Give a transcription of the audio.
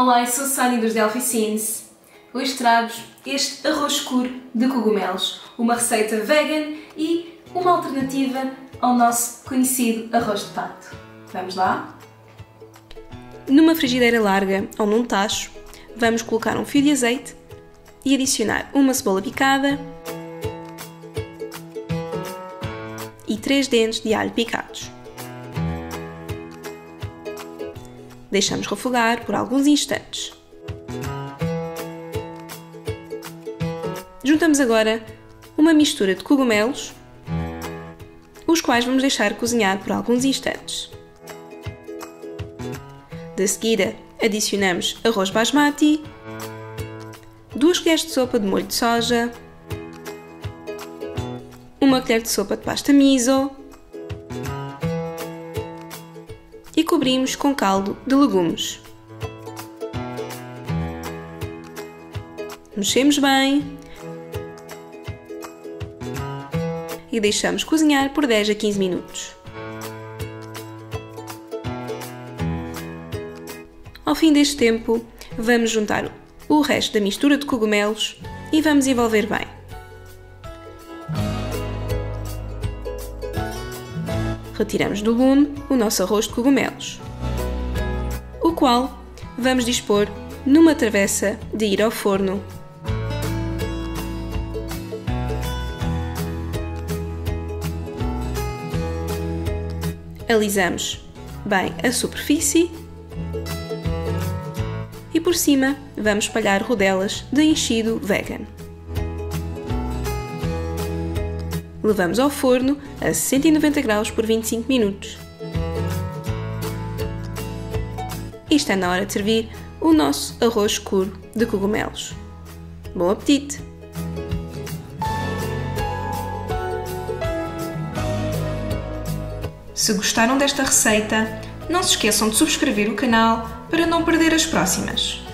Olá, eu sou Sani dos Delphicines. Hoje trago-vos este arroz escuro de cogumelos, uma receita vegan e uma alternativa ao nosso conhecido arroz de pato. Vamos lá? Numa frigideira larga ou num tacho, vamos colocar um fio de azeite e adicionar uma cebola picada e 3 dentes de alho picados. Deixamos refogar por alguns instantes. Juntamos agora uma mistura de cogumelos, os quais vamos deixar cozinhar por alguns instantes. De seguida, adicionamos arroz basmati, 2 colheres de sopa de molho de soja, 1 colher de sopa de pasta miso e cobrimos com caldo de legumes. Mexemos bem e deixamos cozinhar por 10 a 15 minutos. Ao fim deste tempo, vamos juntar o resto da mistura de cogumelos e vamos envolver bem. Retiramos do lume o nosso arroz de cogumelos, o qual vamos dispor numa travessa de ir ao forno. Alisamos bem a superfície e por cima vamos espalhar rodelas de enchido vegan. Levamos ao forno a 190 graus por 25 minutos. E está na hora de servir o nosso arroz escuro de cogumelos. Bom apetite! Se gostaram desta receita, não se esqueçam de subscrever o canal para não perder as próximas.